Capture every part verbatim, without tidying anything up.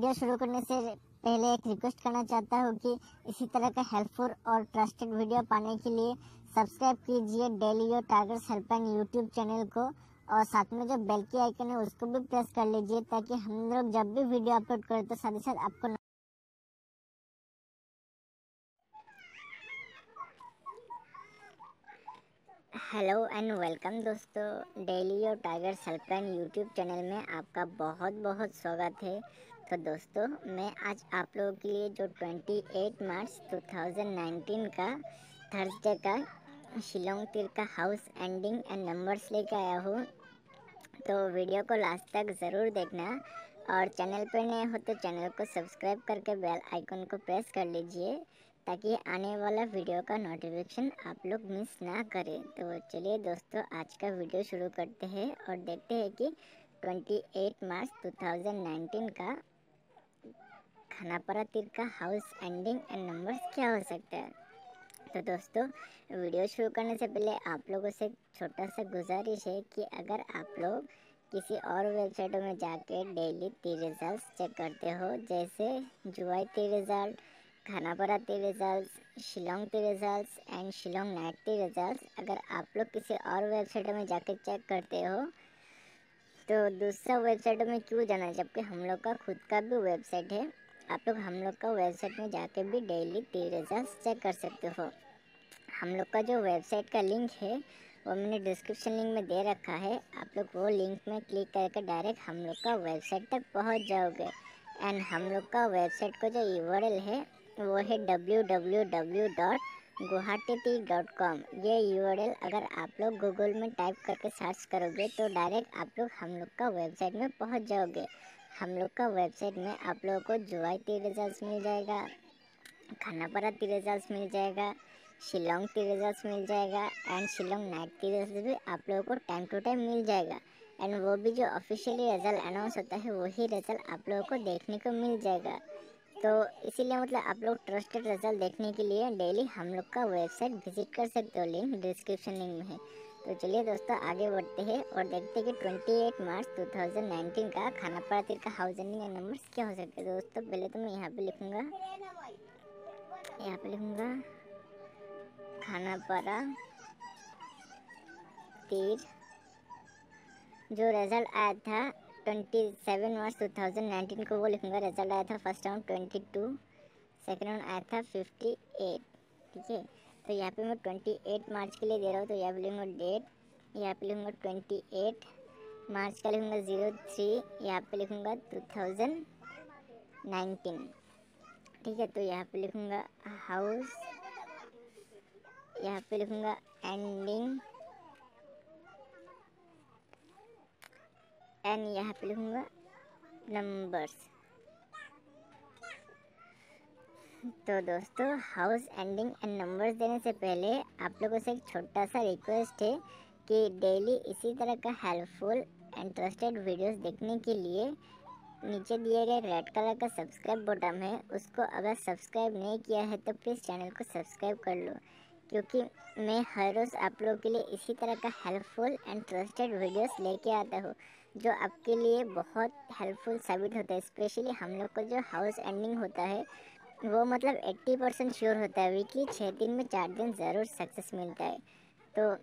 Video शुरू करने से पहले एक रिक्वेस्ट करना चाहता हूँ कि इसी तरह का हेल्पफुल और ट्रस्टेड वीडियो पाने के लिए सब्सक्राइब कीजिए daily your targets helpline YouTube channel को, और साथ में जो बेल की आइकन है उसको भी प्रेस कर लीजिए ताकि हम लोग जब भी वीडियो अपलोड करें तो साथ ही साथ आपको। हेलो एंड वेलकम दोस्तों, daily your targets helpline YouTube channel में आपका बहुत बहुत स्वागत है। तो दोस्तों, मैं आज आप लोगों के लिए जो अट्ठाईस मार्च दो हज़ार उन्नीस का थर्सडे का शिलोंग तीर का हाउस एंडिंग एंड नंबर्स लेके आया हूँ, तो वीडियो को लास्ट तक ज़रूर देखना। और चैनल पर नए हो तो चैनल को सब्सक्राइब करके बेल आइकन को प्रेस कर लीजिए ताकि आने वाला वीडियो का नोटिफिकेशन आप लोग मिस ना करें। तो चलिए दोस्तों, आज का वीडियो शुरू करते हैं और देखते हैं कि अट्ठाईस मार्च दो हज़ार उन्नीस का खानापारा तीर का हाउस एंडिंग एंड नंबर्स क्या हो सकता है। तो दोस्तों, वीडियो शुरू करने से पहले आप लोगों से छोटा सा गुजारिश है कि अगर आप लोग किसी और वेबसाइटों में जाके डेली तीर रिजल्ट चेक करते हो, जैसे जुआई तीर रिजल्ट, खानापारा तीर result, Shillong Teer result and Shillong night Teer result, अगर आप लोग किसी और वेबसाइटों में जाके चेक करते हो तो दूसरा वेबसाइटों में क्यों जाना, जबकि हम लोग का खुद का भी वेबसाइट है। आप लोग हम लोग का वेबसाइट में जाके भी डेली तीर रिजल्ट चेक कर सकते हो। हम लोग का जो वेबसाइट का लिंक है वो मैंने डिस्क्रिप्शन लिंक में दे रखा है, आप लोग वो लिंक में क्लिक करके डायरेक्ट हम लोग का वेबसाइट तक पहुंच जाओगे। एंड हम लोग का वेबसाइट को जो यूआरएल है वो है W W W dot Guwahati teer dot com. ये यूआरएल अगर आप लोग गूगल में टाइप करके सर्च करोगे तो डायरेक्ट आप लोग हम लोग का वेबसाइट में पहुँच जाओगे। हम लोग का वेबसाइट में आप लोगों को जुआई तीर रिजल्ट मिल जाएगा, खानापारा तीर रिजल्ट मिल जाएगा, शिलोंग तीर रिजल्ट मिल जाएगा and Shillong night Teer result भी आप लोगों को टाइम टू टाइम मिल जाएगा। एंड वो भी जो ऑफिशियली रिजल्ट अनाउंस होता है वही रिजल्ट आप लोगों को देखने को मिल जाएगा। तो इसीलिए मतलब आप लोग ट्रस्टेड रिजल्ट देखने के लिए डेली हम लोग का वेबसाइट विजिट कर सकते हो, लिंक डिस्क्रिप्शन लिंक में है। तो चलिए दोस्तों, आगे बढ़ते हैं और देखते हैं कि अट्ठाईस मार्च दो हज़ार उन्नीस का खानापारा तीर का हाउस एंडिंग एंड नंबर्स क्या हो सकते हैं। दोस्तों, पहले तो मैं यहाँ पे लिखूँगा यहाँ पे लिखूँगा खानापारा तीर। जो रिजल्ट आया था सत्ताईस मार्च दो हज़ार उन्नीस को वो लिखूँगा। रिजल्ट आया था फर्स्ट राउंड बाईस, सेकेंड राउंड आया था अट्ठावन, ठीक है। तो यहाँ पे मैं अट्ठाईस मार्च के लिए दे रहा हूँ, तो यहाँ पे लिखूँगा डेट, यहाँ पे लिखूँगा अट्ठाईस मार्च का लिखूँगा ज़ीरो थ्री, यहाँ पे लिखूँगा दो हज़ार उन्नीस, ठीक है। तो यहाँ पे लिखूँगा हाउस, यहाँ पे लिखूँगा एंडिंग एंड यहाँ पे लिखूँगा नंबर्स। तो दोस्तों, हाउस एंडिंग एंड नंबर्स देने से पहले आप लोगों से एक छोटा सा रिक्वेस्ट है कि डेली इसी तरह का हेल्पफुल एंड ट्रस्टेड वीडियोस देखने के लिए नीचे दिए गए रेड कलर का सब्सक्राइब बटन है, उसको अगर सब्सक्राइब नहीं किया है तो प्लीज़ चैनल को सब्सक्राइब कर लो, क्योंकि मैं हर रोज़ आप लोगों के लिए इसी तरह का हेल्पफुल एंड ट्रस्टेड वीडियोस लेके आता हूँ जो आपके लिए बहुत हेल्पफुल साबित होता है। स्पेशली हम लोग को जो हाउस एंडिंग होता है वो मतलब अस्सी परसेंट श्योर होता है, वीकली छः दिन में चार दिन ज़रूर सक्सेस मिलता है। तो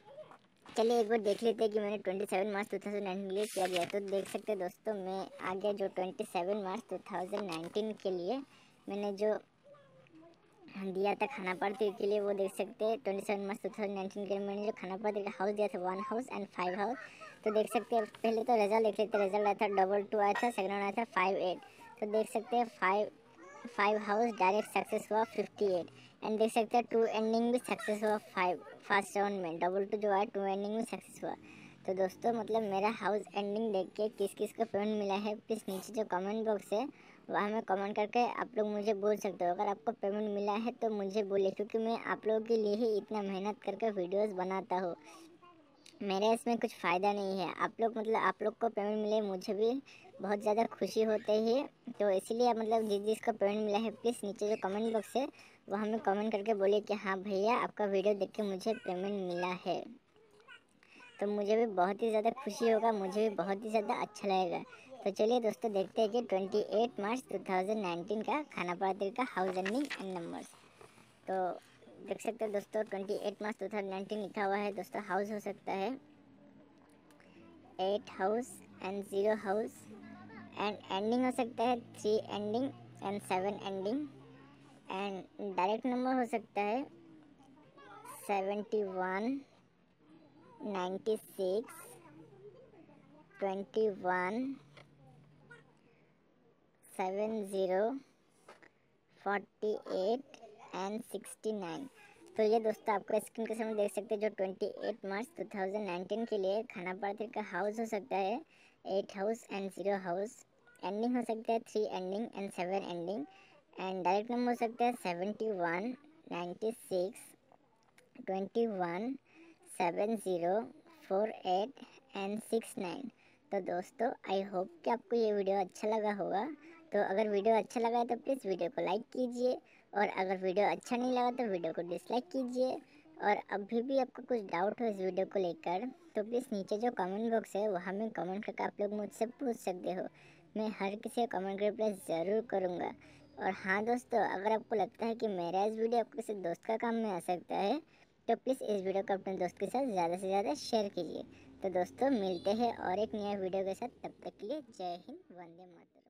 चलिए एक बार देख लेते हैं कि मैंने सत्ताईस मार्च दो हज़ार उन्नीस के लिए किया गया। तो देख सकते हैं दोस्तों, मैं आ गया जो सत्ताईस मार्च दो हज़ार उन्नीस के लिए मैंने जो दिया था खानापारा तीर के लिए, वो देख सकते हैं सत्ताईस मार्च दो हज़ार उन्नीस के लिए मैंने जो खानापारा तीर का हाउस दिया था, one house and five house. तो देख सकते हैं, पहले तो रिजल्ट देख लेते हैं। रिजल्ट आया था डबल टू आया था, सेकेंड आया था फाइव एट। तो देख सकते हैं five five house direct success हुआ अट्ठावन, एंड देख सकते हैं टू एंडिंग भी सक्सेस हुआ फाइव फर्स्ट राउंड में, डबल टू जो है टू एंडिंग में सक्सेस हुआ। तो दोस्तों, मतलब मेरा हाउस एंडिंग देख के किस किस को पेमेंट मिला है प्लीज़ नीचे जो कमेंट बॉक्स है वहाँ में कमेंट करके आप लोग मुझे बोल सकते हो। अगर आपको पेमेंट मिला है तो मुझे बोले, क्योंकि मैं आप लोगों के लिए ही इतना मेहनत करके वीडियोज़ बनाता हूँ, मेरा इसमें कुछ फ़ायदा नहीं है। आप लोग मतलब आप लोग को पेमेंट मिले मुझे भी बहुत ज़्यादा खुशी होती है। तो इसीलिए मतलब जिस जिसको पेमेंट मिला है प्लीज़ नीचे जो कमेंट बॉक्स है वहाँ में कमेंट करके बोलिए कि हाँ भैया आपका वीडियो देख के मुझे पेमेंट मिला है, तो मुझे भी बहुत ही ज़्यादा खुशी होगा, मुझे भी बहुत ही ज़्यादा अच्छा लगेगा। तो चलिए दोस्तों देखते हैं कि अट्ठाईस मार्च दो हज़ार उन्नीस का खानापारा तीर का हाउस एंडिंग एंड नंबर्स। तो देख सकते हैं दोस्तों अट्ठाईस मार्च दो हज़ार उन्नीस लिखा हुआ है दोस्तों। हाउस हो सकता है eight house and zero house and ending हो सकता है three ending and seven ending and direct number हो सकता है seven one nine six two one seven zero four eight and sixty nine. तो ये दोस्तों आपको स्क्रीन के सामने देख सकते हैं जो अट्ठाईस मार्च दो हज़ार उन्नीस के लिए खानापारा तीर का हाउस हो सकता है eight house and zero house, ending हो सकता है three ending and seven ending and direct number हो सकता है seven one nine six two one seven zero four eight and six nine. तो दोस्तों आई होप कि आपको ये वीडियो अच्छा लगा होगा। तो अगर वीडियो अच्छा लगा है तो प्लीज़ वीडियो को लाइक कीजिए, और अगर वीडियो अच्छा नहीं लगा तो वीडियो को डिसलाइक कीजिए। और अभी भी आपको कुछ डाउट हो इस वीडियो को लेकर तो प्लीज़ नीचे जो कमेंट बॉक्स है वहाँ में कमेंट करके आप लोग मुझसे पूछ सकते हो, मैं हर किसी का कमेंट रिप्लाई ज़रूर करूँगा। और हाँ दोस्तों, अगर आपको लगता है कि मेरा इस वीडियो आपको किसी दोस्त का काम में आ सकता है तो प्लीज़ इस वीडियो को अपने दोस्त के साथ ज़्यादा से ज़्यादा शेयर कीजिए। तो दोस्तों मिलते हैं और एक नया वीडियो के साथ, तब तक के लिए जय हिंद, वंदे मातरम।